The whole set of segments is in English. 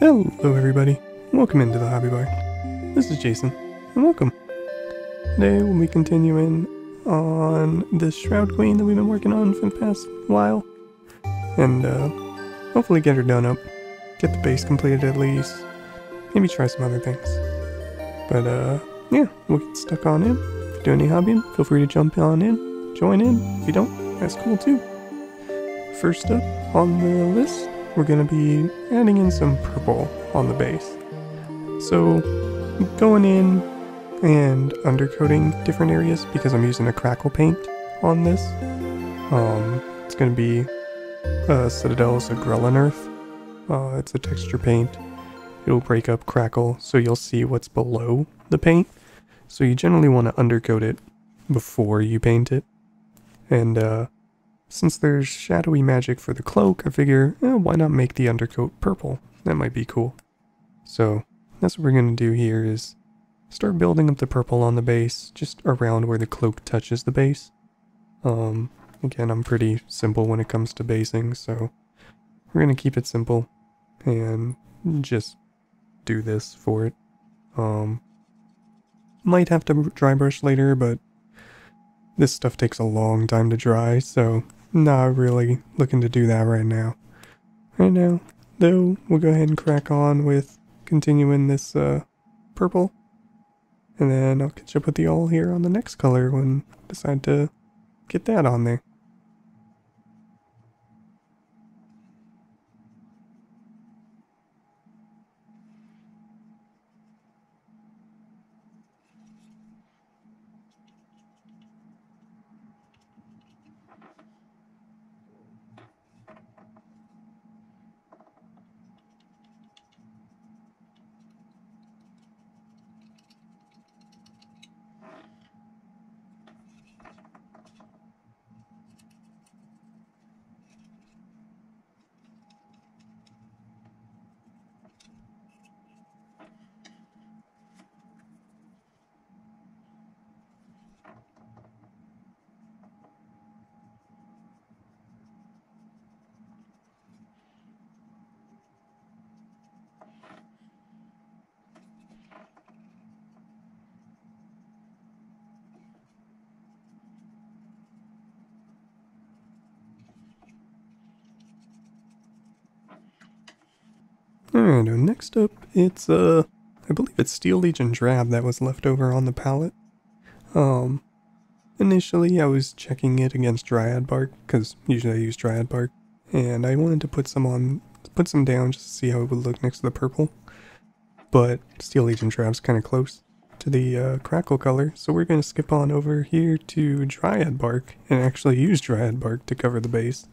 Hello everybody, welcome into the Hobby Bar. This is Jason, and welcome. Today we'll be continuing on this Shroud Queen that we've been working on for the past while. And hopefully get her done up, get the base completed at least, maybe try some other things. But yeah, we'll get stuck on in. If you do any hobbying, feel free to jump on in, join in. If you don't, that's cool too. First up on the list, we're going to be adding in some purple on the base. So going in and undercoating different areas because I'm using a crackle paint on this. It's going to be Citadel's Agrellan Earth. It's a texture paint. It'll break up crackle so you'll see what's below the paint. So you generally want to undercoat it before you paint it. And since there's shadowy magic for the cloak, I figure, why not make the undercoat purple? That might be cool. So that's what we're going to do here is start building up the purple on the base, just around where the cloak touches the base. Again, I'm pretty simple when it comes to basing, so we're going to keep it simple and just do this for it. Might have to dry brush later, but this stuff takes a long time to dry, so not really looking to do that right now. Right now, though, we'll go ahead and crack on with continuing this purple. And then I'll catch up with y'all here on the next color when I decide to get that on there. Alright, next up, it's, I believe it's Steel Legion Drab that was left over on the palette. Initially I was checking it against Dryad Bark, because usually I use Dryad Bark, and I wanted to put some down just to see how it would look next to the purple. But Steel Legion Drab's kind of close to the crackle color, so we're going to skip on over here to Dryad Bark, and actually use Dryad Bark to cover the base.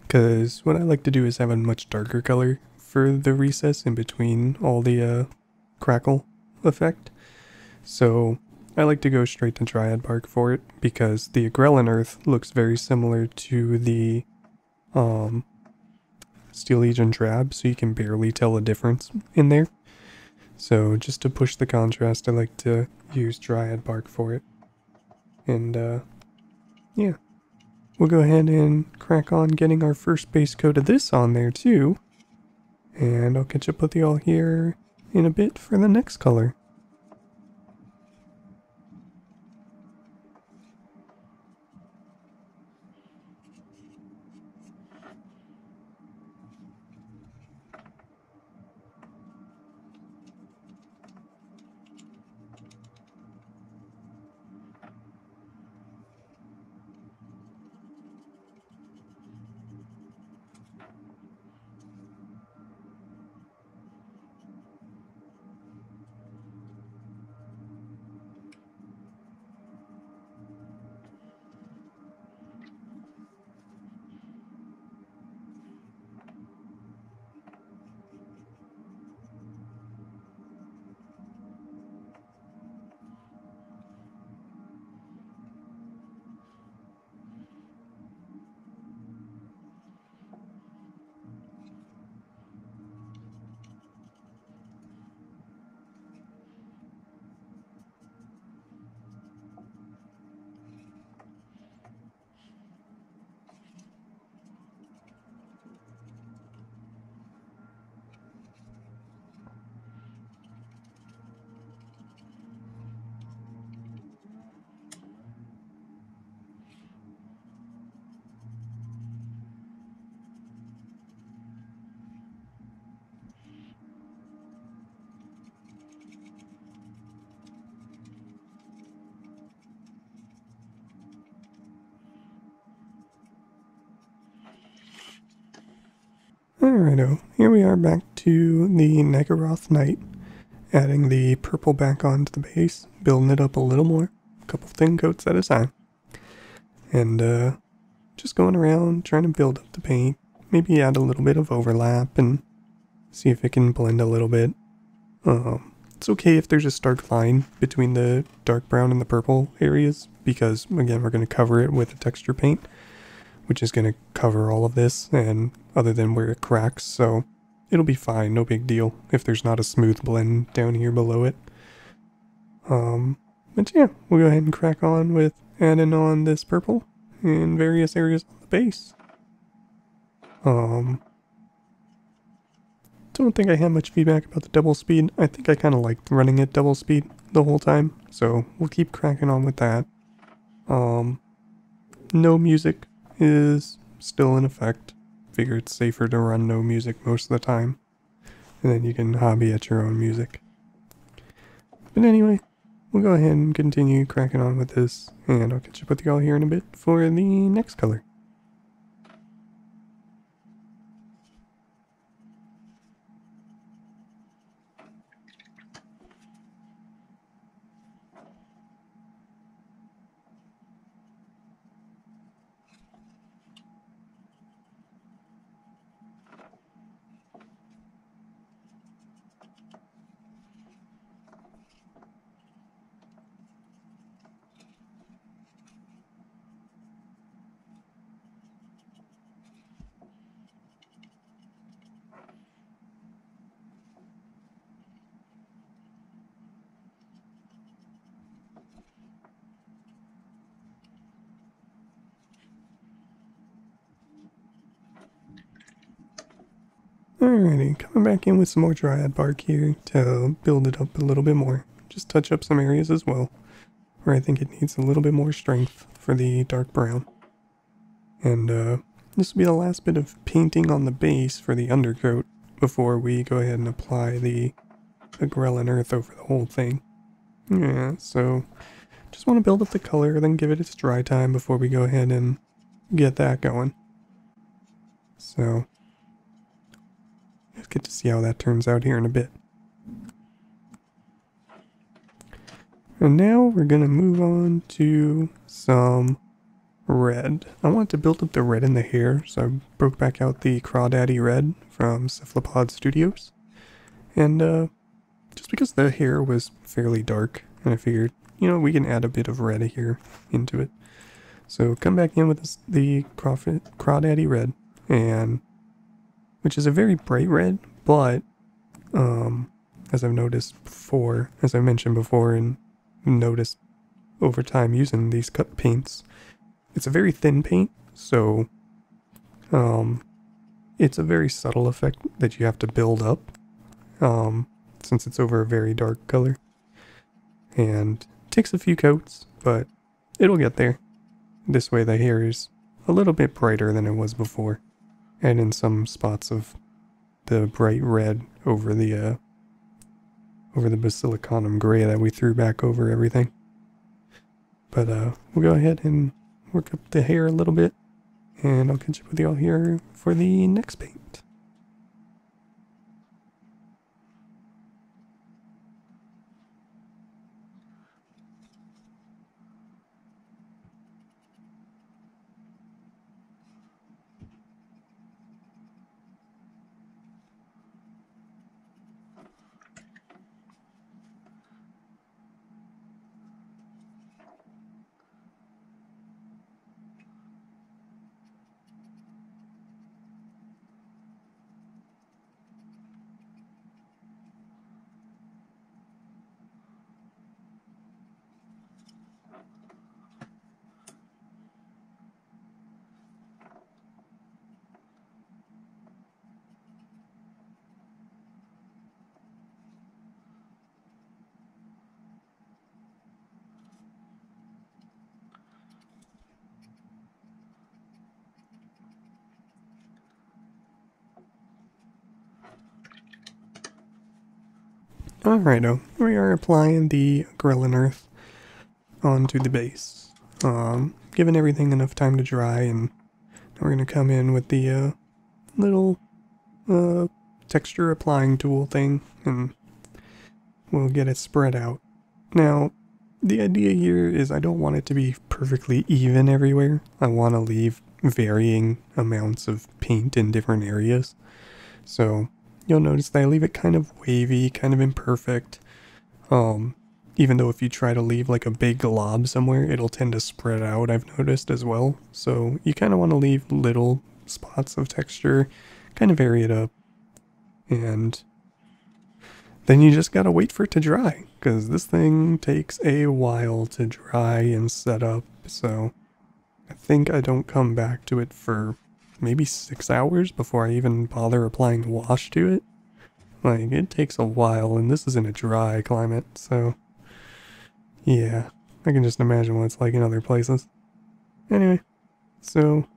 Because what I like to do is have a much darker color for the recess in between all the crackle effect. So I like to go straight to Dryad Bark for it because the Agrellan Earth looks very similar to the Steel Legion Drab, so you can barely tell a difference in there. So just to push the contrast, I like to use Dryad Bark for it. And yeah, we'll go ahead and crack on getting our first base coat of this on there too. And I'll catch up with y'all here in a bit for the next color. Alrighto, here we are back to the Naggaroth Knight, adding the purple back onto the base, building it up a little more, a couple thin coats at a time, and just going around trying to build up the paint, maybe add a little bit of overlap and see if it can blend a little bit. It's okay if there's a stark line between the dark brown and the purple areas, because again we're going to cover it with a texture paint, which is going to cover all of this, and other than where it cracks, so it'll be fine, no big deal, if there's not a smooth blend down here below it. But yeah, we'll go ahead and crack on with adding on this purple in various areas on the base. Don't think I had much feedback about the double speed. I think I kind of liked running at double speed the whole time, so we'll keep cracking on with that. No music is still in effect. Figure it's safer to run no music most of the time, and then you can hobby at your own music. But anyway, we'll go ahead and continue cracking on with this, and I'll catch up with y'all here in a bit for the next color. Alrighty, coming back in with some more Dryad Bark here to build it up a little bit more. Just touch up some areas as well, where I think it needs a little bit more strength for the dark brown. And this will be the last bit of painting on the base for the undercoat before we go ahead and apply the Agrellan Earth over the whole thing. Yeah, so just want to build up the color, then give it its dry time before we go ahead and get that going. So get to see how that turns out here in a bit. And now we're going to move on to some red. I want to build up the red in the hair, so I broke back out the Crawdaddy Red from Cephalopod Studios. And just because the hair was fairly dark, and I figured, you know, we can add a bit of red here into it. So come back in with this, the Crawdaddy Red, and which is a very bright red, but as I've noticed before, as I mentioned before and noticed over time using these cut paints, it's a very thin paint, so it's a very subtle effect that you have to build up since it's over a very dark color. And it takes a few coats, but it'll get there. This way the hair is a little bit brighter than it was before. And in some spots of the bright red over the basiliconum grey that we threw back over everything. But we'll go ahead and work up the hair a little bit, and I'll catch up with y'all here for the next paint. Alrighto, here we are applying the Agrellan Earth onto the base, giving everything enough time to dry, and now we're going to come in with the little texture applying tool thing, and we'll get it spread out. Now, the idea here is I don't want it to be perfectly even everywhere. I want to leave varying amounts of paint in different areas. So you'll notice that I leave it kind of wavy, kind of imperfect. Even though if you try to leave like a big glob somewhere, it'll tend to spread out, I've noticed as well. So you kind of want to leave little spots of texture, kind of vary it up. And then you just gotta wait for it to dry, because this thing takes a while to dry and set up. So I think I don't come back to it for maybe 6 hours before I even bother applying wash to it. Like, it takes a while, and this is in a dry climate, so yeah, I can just imagine what it's like in other places. Anyway, so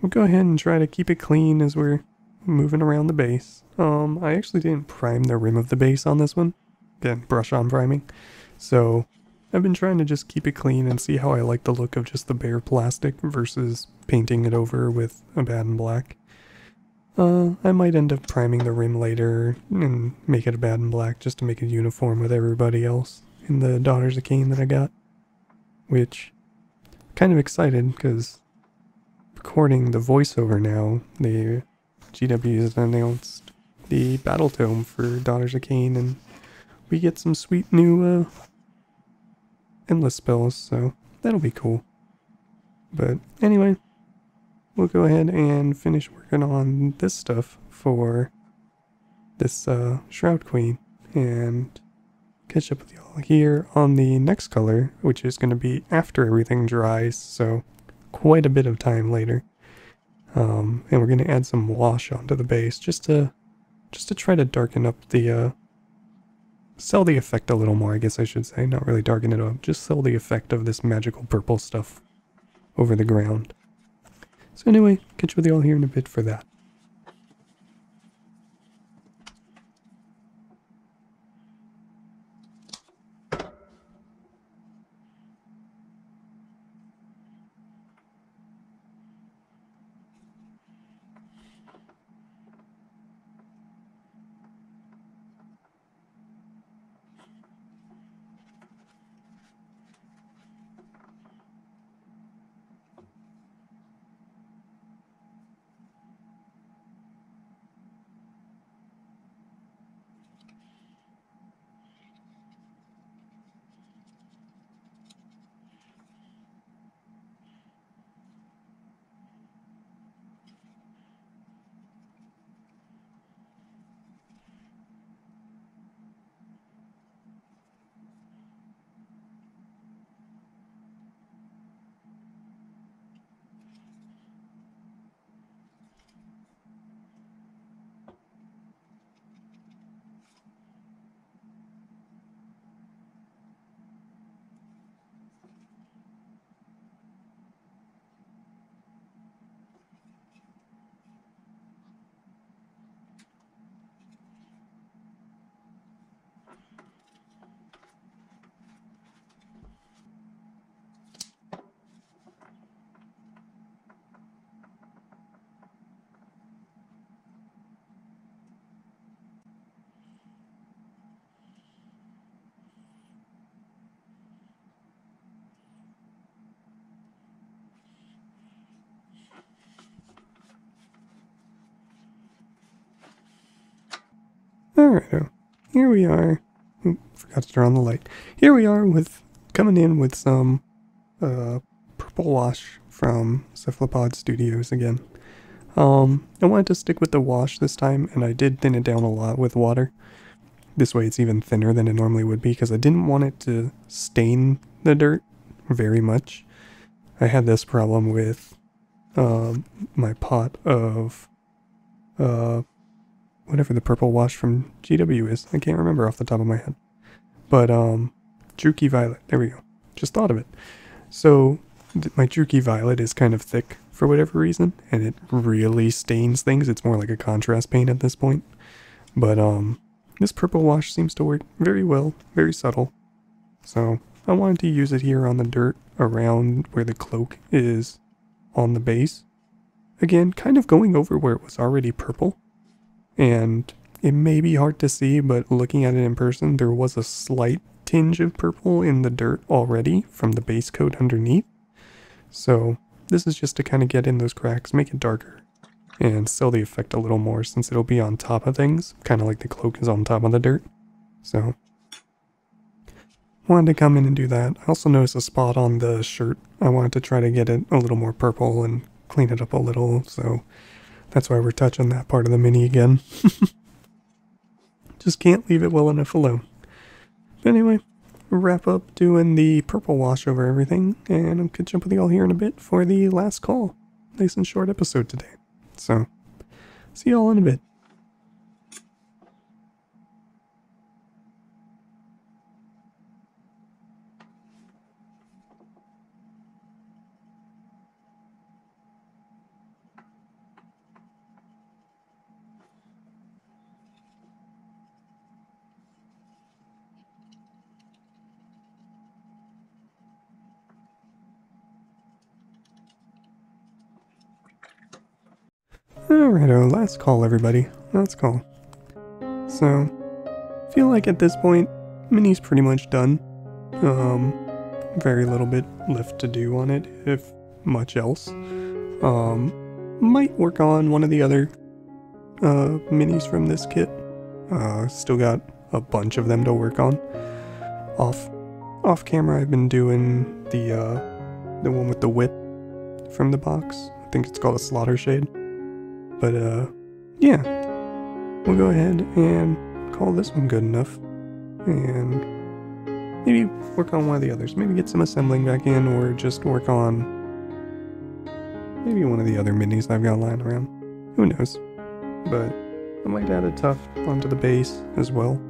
we'll go ahead and try to keep it clean as we're moving around the base. I actually didn't prime the rim of the base on this one. Again, brush on priming. So I've been trying to just keep it clean and see how I like the look of just the bare plastic versus painting it over with a Abaddon Black. I might end up priming the rim later and make it a Abaddon Black just to make it uniform with everybody else in the Daughters of Khaine that I got. Which, kind of excited because recording the voiceover now, the GW has announced the Battle Tome for Daughters of Khaine, and we get some sweet new endless spells, so that'll be cool. But anyway, we'll go ahead and finish working on this stuff for this Shroud Queen, and catch up with y'all here on the next color, which is going to be after everything dries, so quite a bit of time later. And we're going to add some wash onto the base just to try to darken up the sell the effect a little more, I guess I should say. Not really darken it up, just sell the effect of this magical purple stuff over the ground. So anyway, catch you with y'all here in a bit for that. Alright, here we are. Ooh, forgot to turn on the light. Here we are with coming in with some purple wash from Cephalopod Studios again. I wanted to stick with the wash this time, and I did thin it down a lot with water. This way it's even thinner than it normally would be, because I didn't want it to stain the dirt very much. I had this problem with my pot of whatever the purple wash from GW is. I can't remember off the top of my head. But, Jukey Violet. There we go. Just thought of it. So, my Jukey Violet is kind of thick for whatever reason, and it really stains things. It's more like a contrast paint at this point. But, this purple wash seems to work very well, very subtle. So, I wanted to use it here on the dirt around where the cloak is on the base. Again, kind of going over where it was already purple. and it may be hard to see, but looking at it in person, there was a slight tinge of purple in the dirt already from the base coat underneath. So this is just to kind of get in those cracks, make it darker, and sell the effect a little more since it'll be on top of things, kind of like the cloak is on top of the dirt. So wanted to come in and do that. I also noticed a spot on the shirt. I wanted to try to get it a little more purple and clean it up a little, so that's why we're touching that part of the mini again. Just can't leave it well enough alone. But anyway, wrap up doing the purple wash over everything, and I'll catch up with y'all here in a bit for the last call. Nice and short episode today. So, see y'all in a bit. Alrighto, last call everybody, last call. So, feel like at this point, mini's pretty much done. Very little bit left to do on it, if much else. Might work on one of the other minis from this kit. Still got a bunch of them to work on. Off camera I've been doing the one with the whip from the box. I think it's called a Slaughter Shade. But, yeah, we'll go ahead and call this one good enough, and maybe work on one of the others. Maybe get some assembling back in, or just work on maybe one of the other minis I've got lying around. Who knows? But I might add a tuft onto the base as well,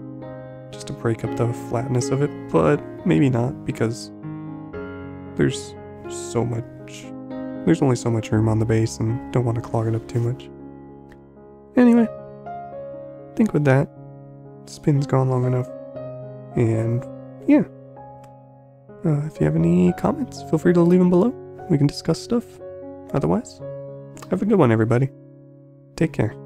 just to break up the flatness of it, but maybe not, because there's so much. There's only so much room on the base, and don't want to clog it up too much. Anyway, I think with that, spin's gone long enough, and yeah, if you have any comments, feel free to leave them below, we can discuss stuff. Otherwise, have a good one everybody, take care.